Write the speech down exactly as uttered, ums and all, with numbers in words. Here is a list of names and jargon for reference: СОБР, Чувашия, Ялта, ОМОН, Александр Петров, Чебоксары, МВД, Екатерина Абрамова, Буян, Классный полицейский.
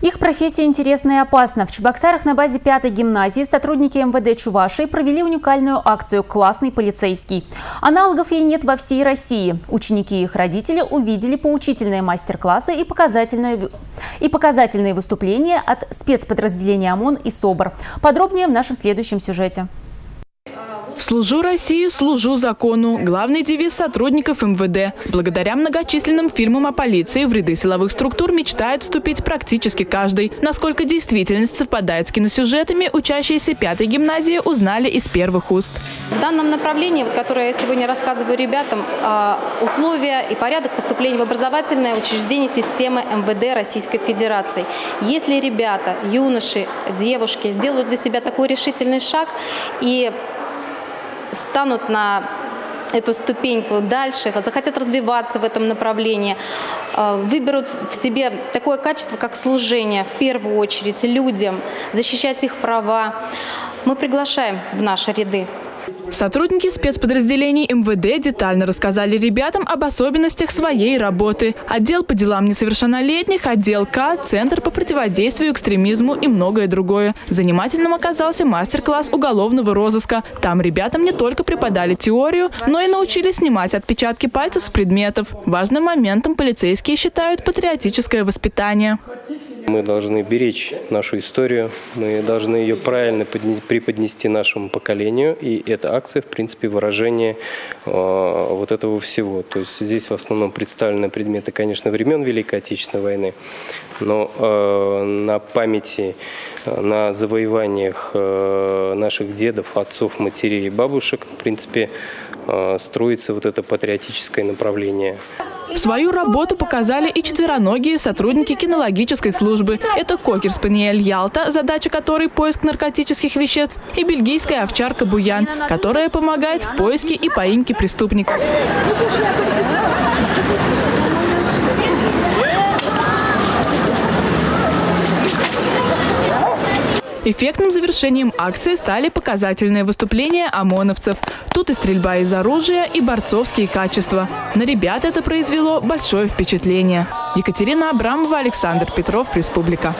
Их профессия интересна и опасна. В Чебоксарах на базе пятой гимназии сотрудники МВД Чувашии провели уникальную акцию «Классный полицейский». Аналогов ей нет во всей России. Ученики и их родители увидели поучительные мастер-классы и показательные, и показательные выступления от спецподразделения ОМОН и СОБР. Подробнее в нашем следующем сюжете. «Служу России, служу закону» – главный девиз сотрудников МВД. Благодаря многочисленным фильмам о полиции в ряды силовых структур мечтает вступить практически каждый. Насколько действительность совпадает с киносюжетами, учащиеся пятой гимназии узнали из первых уст. В данном направлении, вот, которое я сегодня рассказываю ребятам, условия и порядок поступления в образовательное учреждение системы МВД Российской Федерации. Если ребята, юноши, девушки сделают для себя такой решительный шаг и станут на эту ступеньку дальше, захотят развиваться в этом направлении, выберут в себе такое качество, как служение, в первую очередь, людям, защищать их права. Мы приглашаем в наши ряды. Сотрудники спецподразделений МВД детально рассказали ребятам об особенностях своей работы. Отдел по делам несовершеннолетних, отдел К, Центр по противодействию экстремизму и многое другое. Занимательным оказался мастер-класс уголовного розыска. Там ребятам не только преподали теорию, но и научились снимать отпечатки пальцев с предметов. Важным моментом полицейские считают патриотическое воспитание. Мы должны беречь нашу историю, мы должны ее правильно преподнести нашему поколению. И эта акция, в принципе, выражение э, вот этого всего. То есть здесь в основном представлены предметы, конечно, времен Великой Отечественной войны, но э, на памяти, на завоеваниях э, наших дедов, отцов, матерей и бабушек, в принципе, э, строится вот это патриотическое направление. Свою работу показали и четвероногие сотрудники кинологической службы. Это кокер-спаниель Ялта, задача которой поиск наркотических веществ, и бельгийская овчарка Буян, которая помогает в поиске и поимке преступников. Эффектным завершением акции стали показательные выступления ОМОНовцев. Тут и стрельба из оружия, и борцовские качества. На ребят это произвело большое впечатление. Екатерина Абрамова, Александр Петров, Республика.